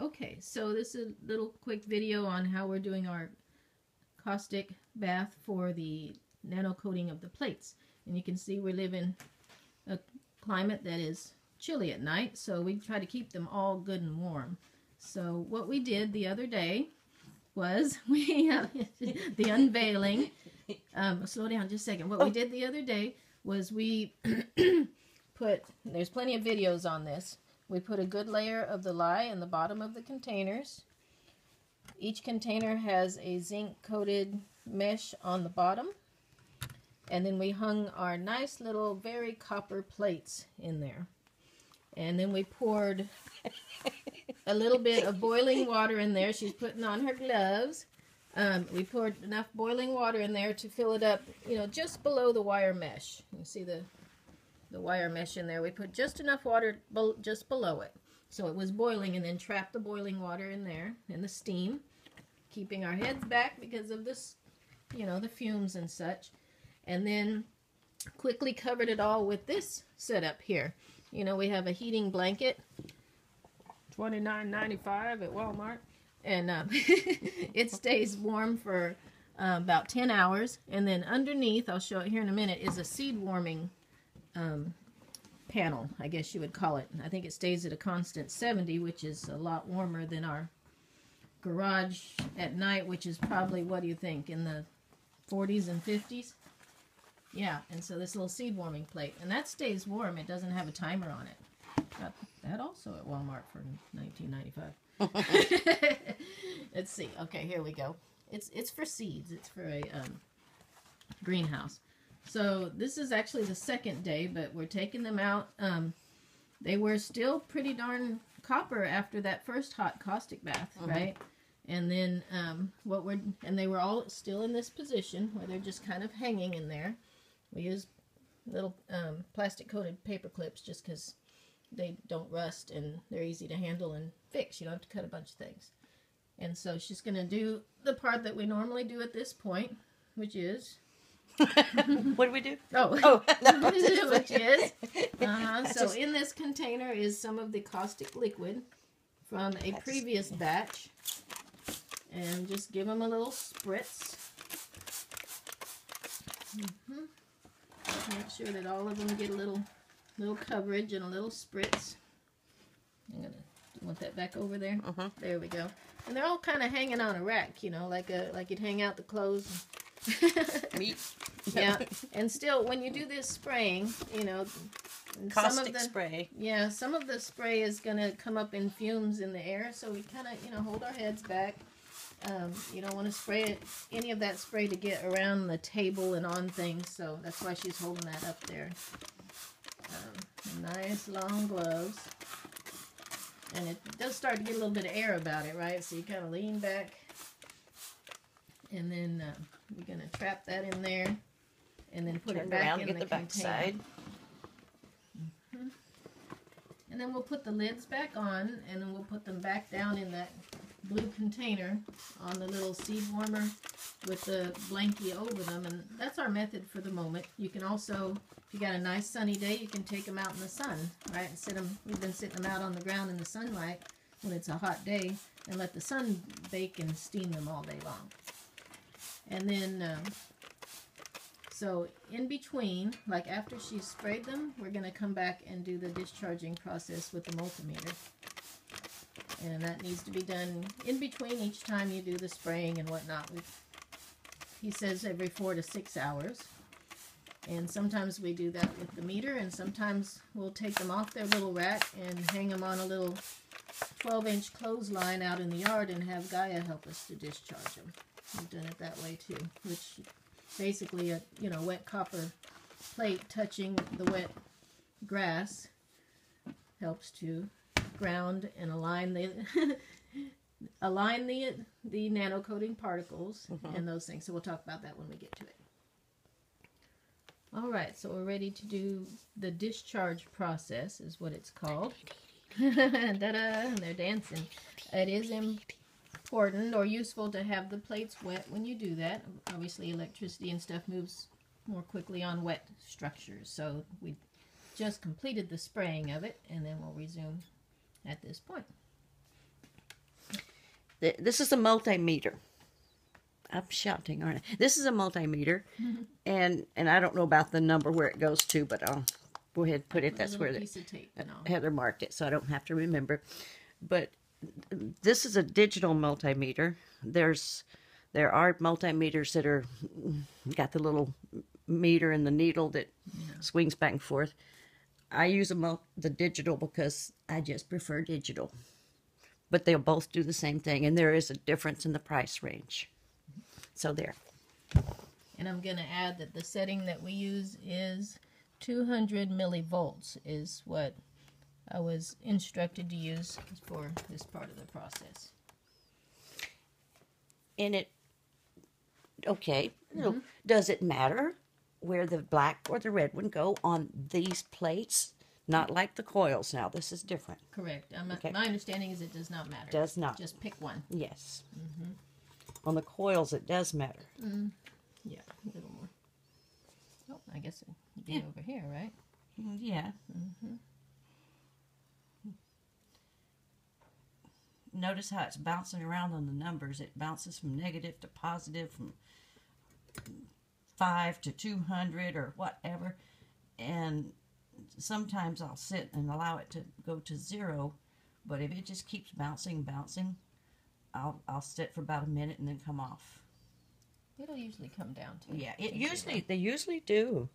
Okay, so this is a little quick video on how we're doing our caustic bath for the nano coating of the plates. And you can see we live in a climate that is chilly at night, so we try to keep them all good and warm. So what we did the other day was we have the unveiling. Slow down just a second. What we did the other day was we put, there's plenty of videos on this, we put a good layer of the lye in the bottom of the containers. Each container has a zinc coated mesh on the bottom, and then we hung our nice little very copper plates in there. And then we poured a little bit of boiling water in there. She's putting on her gloves. We poured enough boiling water in there to fill it up, you know, just below the wire mesh. You see the wire mesh in there. We put just enough water just below it. So it was boiling, and then trapped the boiling water in there and the steam, keeping our heads back because of this, you know, the fumes and such. And then quickly covered it all with this setup here. You know, we have a heating blanket, $29.95 at Walmart, and it stays warm for about 10 hours. And then underneath, I'll show it here in a minute, is a seed warming panel, I guess you would call it. I think it stays at a constant 70, which is a lot warmer than our garage at night, which is probably, what do you think, in the 40s and 50s? Yeah, and so this little seed warming plate, and that stays warm. It doesn't have a timer on it. Got that also at Walmart for $19.95. Let's see. Okay, here we go. It's for seeds. It's for a greenhouse. So this is actually the second day, but we're taking them out. They were still pretty darn copper after that first hot caustic bath, right? And then they were all still in this position where they're just kind of hanging in there. We use little plastic coated paper clips just because they don't rust and they're easy to handle and fix. You don't have to cut a bunch of things. And so she's going to do the part that we normally do at this point, which is... what do we do? Oh, no. Which is... So in this container is some of the caustic liquid from a previous batch. And just give them a little spritz. Make sure that all of them get a little coverage and a little spritz. I want that back over there. There we go. And they're all kind of hanging on a rack, you know, like you'd hang out the clothes. Meat. Yeah. And still, when you do this spraying, you know, caustic spray. Yeah, some of the spray is gonna come up in fumes in the air, so we kind of, you know, hold our heads back. You don't want to spray it, any of that spray to get around the table and on things, so that's why she's holding that up there. Nice long gloves. And it does start to get a little bit of air about it, right? So you kind of lean back. And then we're going to trap that in there and then put it back in the container. And then we'll put the lids back on, and then we'll put them back down in that blue container on the little seed warmer with the blankie over them, and that's our method for the moment. You can also, if you got a nice sunny day, you can take them out in the sun, right? And sit them. We've been sitting them out on the ground in the sunlight when it's a hot day, and let the sun bake and steam them all day long. And then, so in between, like after she's sprayed them, we're going to come back and do the discharging process with the multimeter. And that needs to be done in between each time you do the spraying and whatnot. He says every 4 to 6 hours. And sometimes we do that with the meter, and sometimes we'll take them off their little rack and hang them on a little 12-inch clothesline out in the yard and have Gaia help us to discharge them. We've done it that way too, which basically a, you know, wet copper plate touching the wet grass helps to ground and align the align the nano coating particles and those things. So we'll talk about that when we get to it. All right, so we're ready to do the discharge process, is what it's called. And they're dancing. It is important or useful to have the plates wet when you do that. Obviously, electricity and stuff moves more quickly on wet structures. So we just completed the spraying of it, and then we'll resume at this point. This is a multimeter. I'm shouting, aren't I? This is a multimeter, and I don't know about the number where it goes to, but I'll go ahead and put it. That's where Heather marked it, so I don't have to remember. But this is a digital multimeter. There are multimeters that are got the little meter and the needle that swings back and forth. I use the digital because I just prefer digital. But they'll both do the same thing, and there is a difference in the price range. So there. And I'm going to add that the setting that we use is 200 millivolts is what I was instructed to use for this part of the process. And it, okay, does it matter where the black or the red one go on these plates? Not like the coils now. This is different. Correct. My understanding is it does not matter. Does not. Just pick one. Yes. Mm-hmm. On the coils, it does matter. Yeah, a little more. Oh, I guess it'd be over here, right? Yeah. Mm-hmm. Notice how it's bouncing around on the numbers. It bounces from negative to positive, from 5 to 200 or whatever. And sometimes I'll sit and allow it to go to 0, but if it just keeps bouncing, I'll sit for about a minute and then come off. It'll usually come down to they usually do.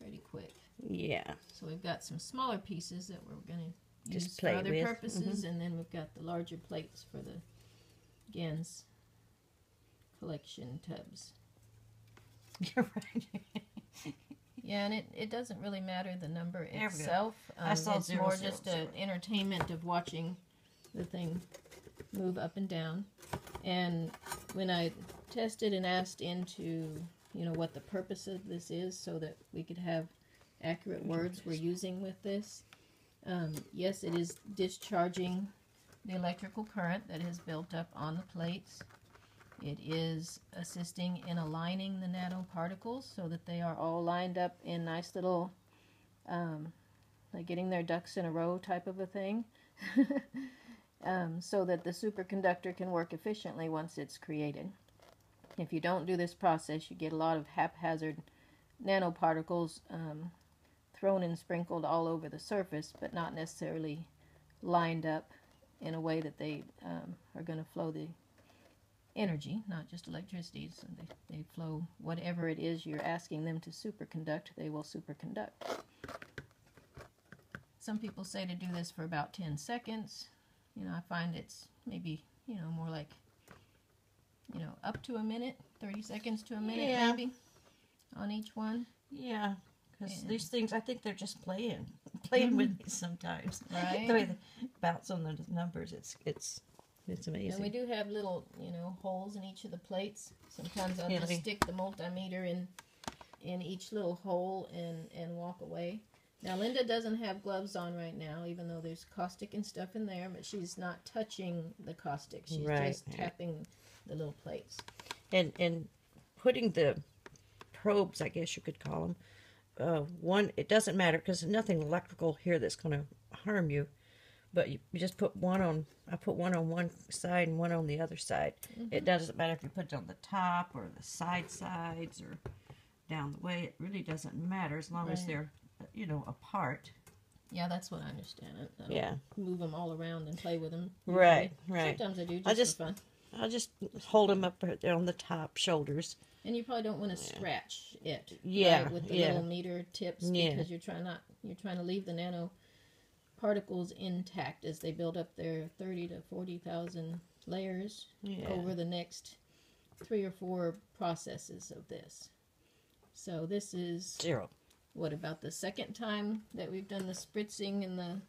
Pretty quick. Yeah. So we've got some smaller pieces that we're going to use for other purposes, and then we've got the larger plates for the GaNS collection tubs. You're right. Yeah, and it doesn't really matter the number itself. It's more just an entertainment of watching the thing move up and down. And when I tested and asked into, what the purpose of this is so that we could have accurate words we're using with this, yes, it is discharging the electrical current that has built up on the plates. It is assisting in aligning the nanoparticles so that they are all lined up in nice little, like getting their ducks in a row type of a thing, so that the superconductor can work efficiently once it's created. If you don't do this process, you get a lot of haphazard nanoparticles thrown and sprinkled all over the surface, but not necessarily lined up in a way that they are going to flow the energy, not just electricity. So they flow whatever it is you're asking them to superconduct, they will superconduct. Some people say to do this for about 10 seconds. I find it's maybe, more like, up to a minute, 30 seconds to a minute maybe on each one. Yeah, because these things, I think they're just playing with these sometimes. Right. The way they bounce on the numbers, it's amazing. And we do have little, holes in each of the plates. Sometimes I'll just stick the multimeter in each little hole and walk away. Now, Linda doesn't have gloves on right now, even though there's caustic and stuff in there, but she's not touching the caustic. She's just tapping the little plates. And putting the probes, I guess you could call them, it doesn't matter because there's nothing electrical here that's going to harm you. But you just put one on, I put one on one side and one on the other side. It doesn't matter if you put it on the top or the sides or down the way. It really doesn't matter as long as they're, apart. Yeah, that's what I understand. I don't move them all around and play with them. Right. Sometimes I do just for fun. I'll just hold them up right there on the top shoulders. And you probably don't want to scratch it. Yeah. Right, with the little meter tips because you're trying to leave the nano particles intact as they build up their 30 to 40,000 layers over the next 3 or 4 processes of this. So this is what, about the second time that we've done the spritzing in the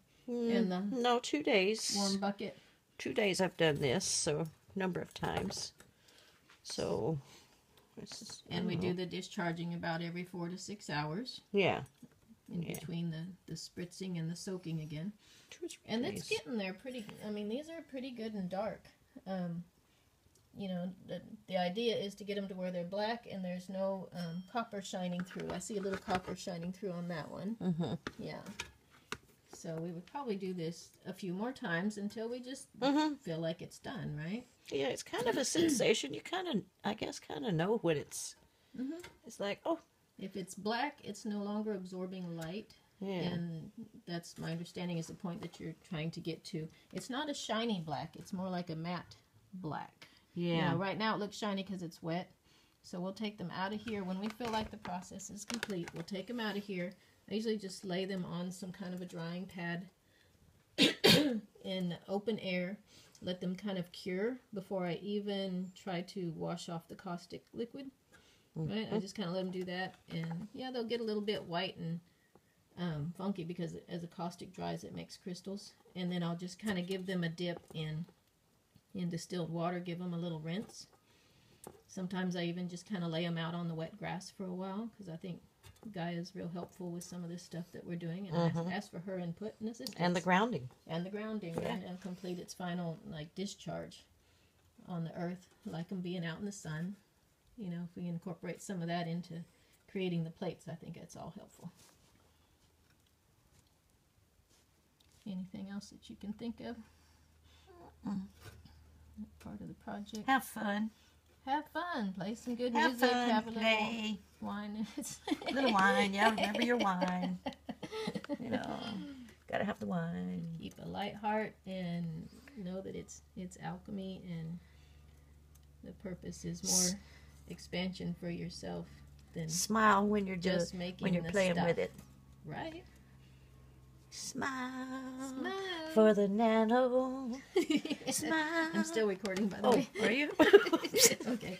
no, 2 days warm bucket. 2 days I've done this, so a number of times. So this is, and we do the discharging about every 4 to 6 hours. Yeah. In between the spritzing and the soaking again. And it's getting there pretty, these are pretty good and dark. The idea is to get them to where they're black and there's no copper shining through. I see a little copper shining through on that one. Yeah. So So we would probably do this a few more times until we just feel like it's done, right? Yeah, it's kind of a sensation. You kind of, I guess, kind of know when it's, it's like, oh. If it's black, it's no longer absorbing light. Yeah. And that's, my understanding, is the point that you're trying to get to. It's not a shiny black. It's more like a matte black. Yeah. Now, right now it looks shiny because it's wet. So we'll take them out of here. When we feel like the process is complete, we'll take them out of here. I usually just lay them on some kind of a drying pad in open air. Let them kind of cure before I even try to wash off the caustic liquid. Right? I just kind of let them do that. And yeah, they'll get a little bit white and funky because as the caustic dries, it makes crystals. And then I'll just kind of give them a dip in distilled water, give them a little rinse. Sometimes I even just kind of lay them out on the wet grass for a while because I think Guy is real helpful with some of this stuff that we're doing, and I ask for her input and assistance. And the grounding. And the grounding, right? And complete its final, like, discharge on the earth, like them being out in the sun. You know, if we incorporate some of that into creating the plates, I think that's all helpful. Anything else that you can think of? That part of the project. Have fun. Have fun. Play some good music. Have a little wine. A little wine. Yeah, remember your wine. You know, gotta have the wine. Keep a light heart and know that it's alchemy and the purpose is more expansion for yourself than smile when you're just making when you're playing stuff. With it. Right. Smile, smile for the nano. Smile. I'm still recording, by the way. Oh, are you? Okay.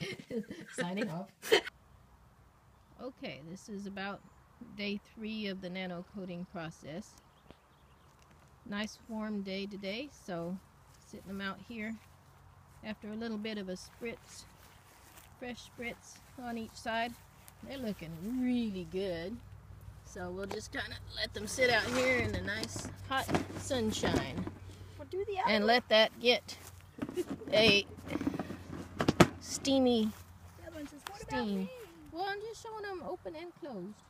Signing off. Okay, this is about day 3 of the nano coating process. Nice warm day today, so sitting them out here after a little bit of a spritz, fresh spritz on each side. They're looking really good. So we'll just kind of let them sit out here in the nice hot sunshine. We'll do the and let that get a steamy steam. Well, I'm just showing them open and closed.